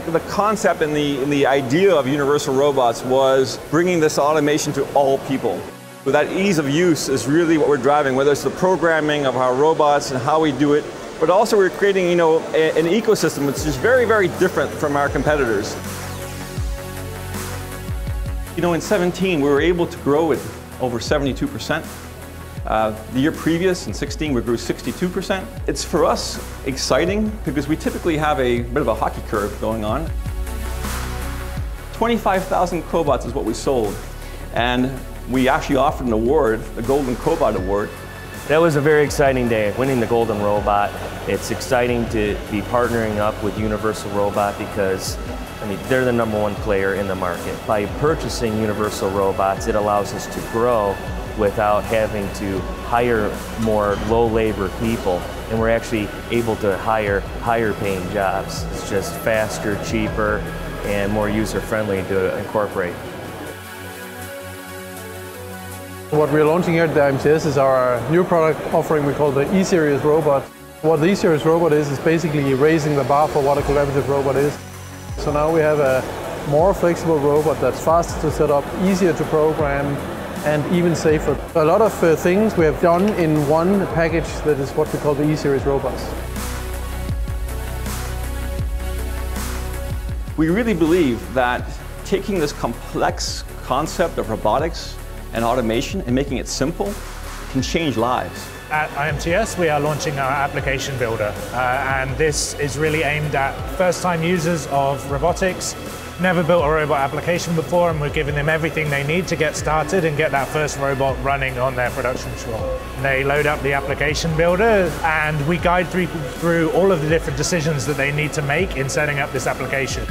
The concept and the idea of Universal Robots was bringing this automation to all people. With that ease of use is really what we're driving, whether it's the programming of our robots and how we do it, but also we're creating, you know, an ecosystem that's just very, very different from our competitors. You know, in 2017, we were able to grow at over 72%. The year previous, in 2016, we grew 62%. It's, for us, exciting because we typically have a bit of a hockey curve going on. 25,000 Cobots is what we sold, and we actually offered an award, the Golden Cobot Award. That was a very exciting day, winning the Golden Robot. It's exciting to be partnering up with Universal Robot because, I mean, they're the #1 player in the market. By purchasing Universal Robots, it allows us to grow without having to hire more low-labor people. And we're actually able to hire higher-paying jobs. It's just faster, cheaper, and more user-friendly to incorporate. What we're launching here at the IMTS is our new product offering we call the E-Series Robot. What the E-Series Robot is basically raising the bar for what a collaborative robot is. So now we have a more flexible robot that's faster to set up, easier to program, and even safer. A lot of things we have done in one package that is what we call the E-Series Robots. We really believe that taking this complex concept of robotics and automation and making it simple can change lives. At IMTS, we are launching our application builder, and this is really aimed at first-time users of robotics. Never built a robot application before, and we're giving them everything they need to get started and get that first robot running on their production floor. They load up the application builder, and we guide people through all of the different decisions that they need to make in setting up this application.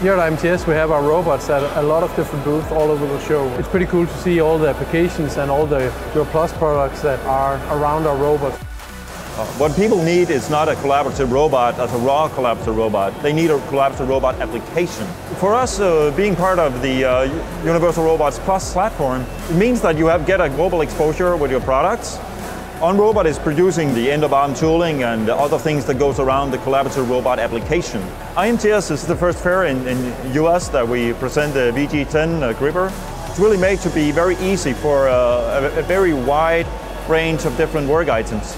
Here at IMTS, we have our robots at a lot of different booths all over the show. It's pretty cool to see all the applications and all the UR Plus products that are around our robots. What people need is not a collaborative robot as a raw collaborative robot. They need a collaborative robot application. For us, being part of the Universal Robots Plus platform, it means that you get a global exposure with your products. OnRobot is producing the end-of-arm tooling and other things that goes around the collaborative robot application. IMTS is the first fair in US that we present the VG-10 gripper. It's really made to be very easy for a very wide range of different work items.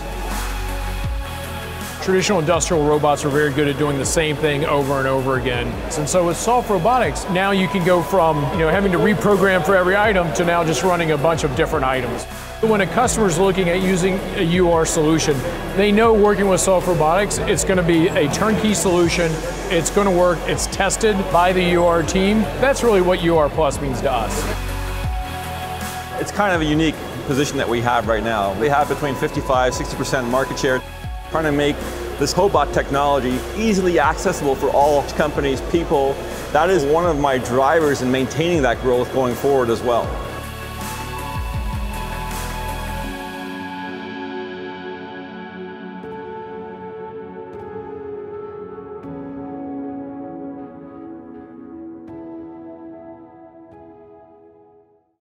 Traditional industrial robots are very good at doing the same thing over and over again. And so with Soft Robotics, now you can go from, you know, having to reprogram for every item to now just running a bunch of different items. When a customer's looking at using a UR solution, they know working with Soft Robotics, it's going to be a turnkey solution, it's going to work, it's tested by the UR team. That's really what UR Plus means to us. It's kind of a unique position that we have right now. We have between 55–60% market share. Trying to make this cobot technology easily accessible for all companies, people. That is one of my drivers in maintaining that growth going forward as well.